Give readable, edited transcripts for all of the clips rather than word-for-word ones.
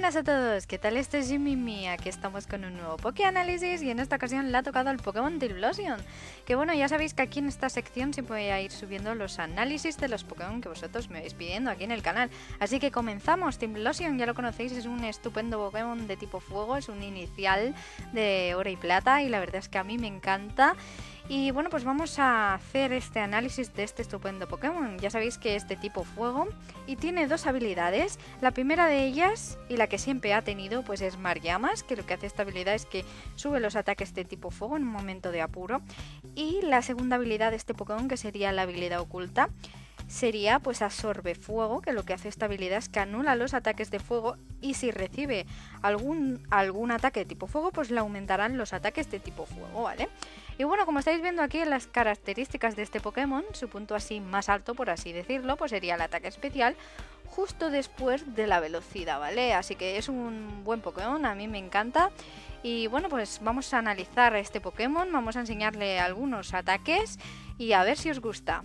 buenas a todos, ¿qué tal? Este es Mimi, aquí estamos con un nuevo Pokéanálisis y en esta ocasión le ha tocado al Pokémon Typhlosion. Que bueno, ya sabéis que aquí en esta sección siempre voy a ir subiendo los análisis de los Pokémon que vosotros me vais pidiendo aquí en el canal. Así que comenzamos. Typhlosion, ya lo conocéis, es un estupendo Pokémon de tipo fuego, es un inicial de oro y plata y la verdad es que a mí me encanta. Y bueno, pues vamos a hacer este análisis de este estupendo Pokémon. Ya sabéis que es de tipo fuego y tiene dos habilidades. La primera de ellas, y la que siempre ha tenido, pues es Mar Llamas, que lo que hace esta habilidad es que sube los ataques de tipo fuego en un momento de apuro. Y la segunda habilidad de este Pokémon, que sería la habilidad oculta, sería pues absorbe fuego, que lo que hace esta habilidad es que anula los ataques de fuego y si recibe algún ataque de tipo fuego, pues le aumentarán los ataques de tipo fuego, ¿vale? Y bueno, como estáis viendo aquí en las características de este Pokémon, su punto así más alto, por así decirlo, pues sería el ataque especial justo después de la velocidad, ¿vale? Así que es un buen Pokémon, a mí me encanta. Y bueno, pues vamos a analizar a este Pokémon, vamos a enseñarle algunos ataques y a ver si os gusta.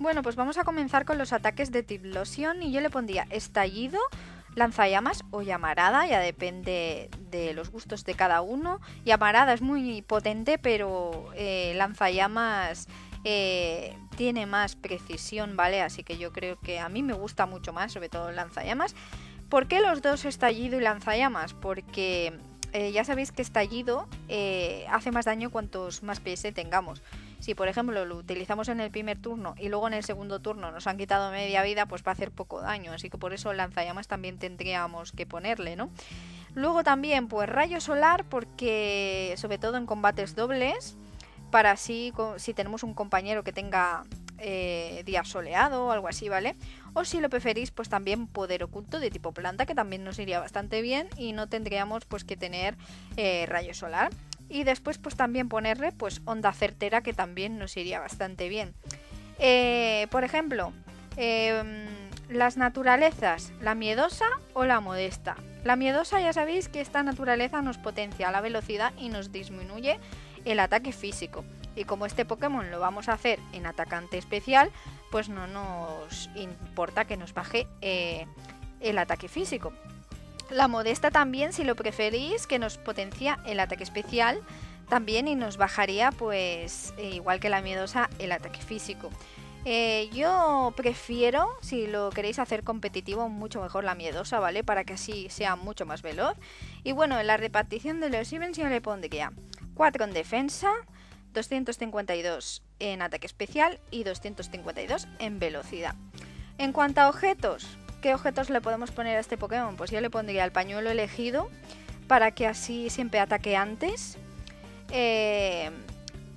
Bueno, pues vamos a comenzar con los ataques de Typhlosion y yo le pondría estallido, lanzallamas o llamarada, ya depende de los gustos de cada uno. Llamarada es muy potente, pero lanzallamas tiene más precisión, ¿vale? Así que yo creo que a mí me gusta mucho más, sobre todo lanzallamas. ¿Por qué los dos, estallido y lanzallamas? Porque ya sabéis que estallido hace más daño cuantos más PS tengamos. Si por ejemplo lo utilizamos en el primer turno y luego en el segundo turno nos han quitado media vida, pues va a hacer poco daño, así que por eso lanzallamas también tendríamos que ponerle, ¿no? Luego también pues rayo solar, porque sobre todo en combates dobles, para así si tenemos un compañero que tenga día soleado o algo así, ¿vale? O si lo preferís, pues también poder oculto de tipo planta, que también nos iría bastante bien y no tendríamos pues que tener rayo solar. Y después pues también ponerle pues onda certera, que también nos iría bastante bien. Por ejemplo, las naturalezas, la miedosa o la modesta. La miedosa, ya sabéis que esta naturaleza nos potencia la velocidad y nos disminuye el ataque físico. Y como este Pokémon lo vamos a hacer en atacante especial, pues no nos importa que nos baje el ataque físico. La modesta también, si lo preferís, que nos potencia el ataque especial también y nos bajaría, pues, igual que la miedosa, el ataque físico. Yo prefiero, si lo queréis hacer competitivo, mucho mejor la miedosa, ¿vale? Para que así sea mucho más veloz. Y bueno, en la repartición de los events yo le pondría 4 en defensa, 252 en ataque especial y 252 en velocidad. En cuanto a objetos, ¿qué objetos le podemos poner a este Pokémon? Pues yo le pondría el pañuelo elegido, para que así siempre ataque antes.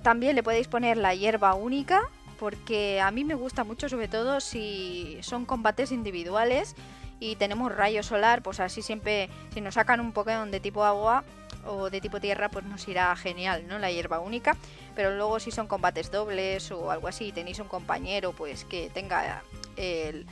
También le podéis poner la hierba única, porque a mí me gusta mucho, sobre todo si son combates individuales y tenemos rayo solar, pues así siempre, si nos sacan un Pokémon de tipo agua o de tipo tierra, pues nos irá genial, ¿no? La hierba única. Pero luego si son combates dobles o algo así, tenéis un compañero pues que tenga el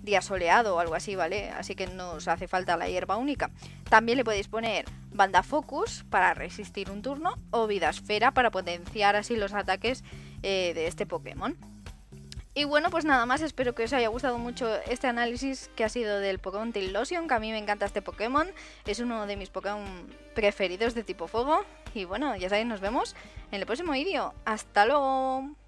día soleado o algo así, ¿vale? Así que no os hace falta la hierba única. También le podéis poner banda focus para resistir un turno o vida esfera para potenciar así los ataques de este Pokémon. Y bueno, pues nada más, espero que os haya gustado mucho este análisis que ha sido del Pokémon Typhlosion, que a mí me encanta este Pokémon, es uno de mis Pokémon preferidos de tipo fuego. Y bueno, ya sabéis, nos vemos en el próximo vídeo. ¡Hasta luego!